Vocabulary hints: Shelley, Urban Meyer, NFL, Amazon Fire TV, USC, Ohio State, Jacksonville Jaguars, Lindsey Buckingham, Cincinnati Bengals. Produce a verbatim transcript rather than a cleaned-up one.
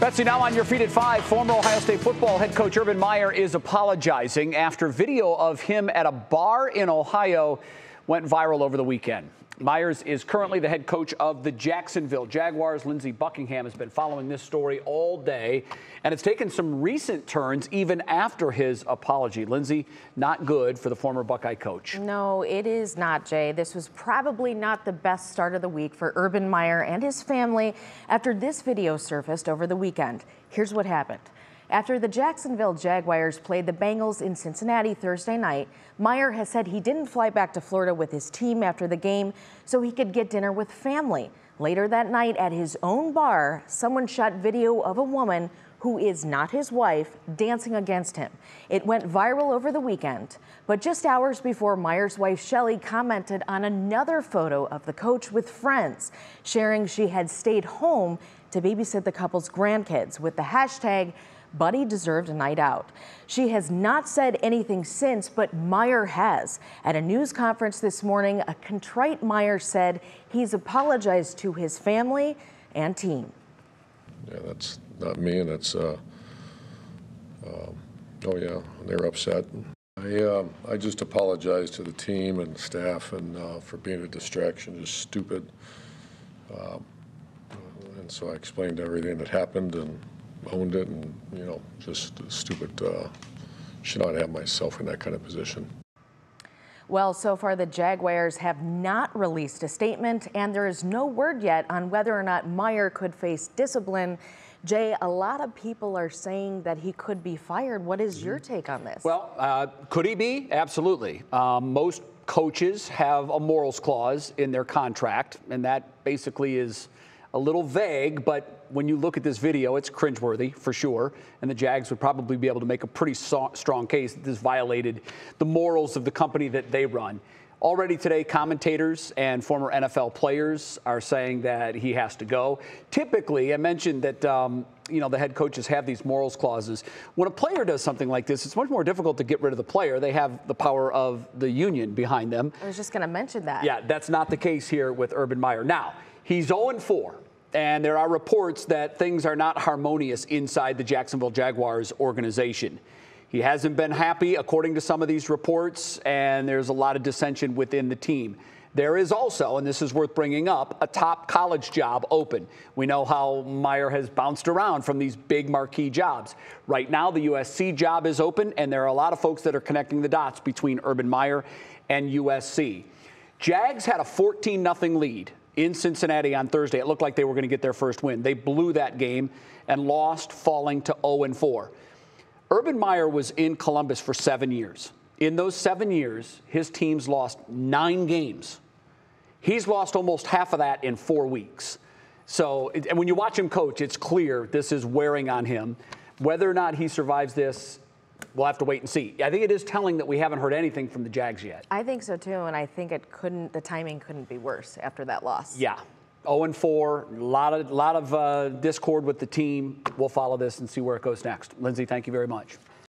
Betsy, now on your feet at five, former Ohio State football head coach Urban Meyer is apologizing after video of him at a bar in Ohio went viral over the weekend. Myers is currently the head coach of the Jacksonville Jaguars. Lindsey Buckingham has been following this story all day, and it's taken some recent turns even after his apology. Lindsey, not good for the former Buckeye coach. No, it is not, Jay. This was probably not the best start of the week for Urban Meyer and his family after this video surfaced over the weekend. Here's what happened. After the Jacksonville Jaguars played the Bengals in Cincinnati Thursday night, Meyer has said he didn't fly back to Florida with his team after the game so he could get dinner with family. Later that night at his own bar, someone shot video of a woman who is not his wife dancing against him. It went viral over the weekend, but just hours before, Meyer's wife Shelley commented on another photo of the coach with friends, sharing she had stayed home to babysit the couple's grandkids with the hashtag Buddy deserved a night out. She has not said anything since, but Meyer has. At a news conference this morning, a contrite Meyer said he's apologized to his family and team. Yeah, that's not me, and that's, uh, uh, oh yeah, they're upset. I, uh, I just apologize to the team and staff and uh, for being a distraction, just stupid. Uh, and so I explained everything that happened and owned it, and, you know, just stupid. Uh, should not have myself in that kind of position. Well, so far the Jaguars have not released a statement, and there is no word yet on whether or not Meyer could face discipline. Jay, a lot of people are saying that he could be fired. What is your take on this? Well, uh, could he be? Absolutely. Um, most coaches have a morals clause in their contract, and that basically is a little vague, but when you look at this video, it's cringeworthy for sure, and the Jags would probably be able to make a pretty so strong case that this violated the morals of the company that they run. Already today, commentators and former N F L players are saying that he has to go. Typically, I mentioned that um, you know, the head coaches have these morals clauses. When a player does something like this, it's much more difficult to get rid of the player. They have the power of the union behind them. I was just going to mention that. Yeah, that's not the case here with Urban Meyer. Now, he's oh and four, and there are reports that things are not harmonious inside the Jacksonville Jaguars organization. He hasn't been happy, according to some of these reports, and there's a lot of dissension within the team. There is also, and this is worth bringing up, a top college job open. We know how Meyer has bounced around from these big marquee jobs. Right now, the U S C job is open, and there are a lot of folks that are connecting the dots between Urban Meyer and U S C. Jags had a fourteen nothing lead in Cincinnati on Thursday. It looked like they were going to get their first win. They blew that game and lost, falling to oh and four. Urban Meyer was in Columbus for seven years. In those seven years, his team's lost nine games. He's lost almost half of that in four weeks. So, and when you watch him coach, it's clear this is wearing on him. Whether or not he survives this, we'll have to wait and see. I think it is telling that we haven't heard anything from the Jags yet. I think so, too, and I think it couldn't, the timing couldn't be worse after that loss. Yeah. oh and four, a lot of, lot of uh, discord with the team. We'll follow this and see where it goes next. Lindsey, thank you very much.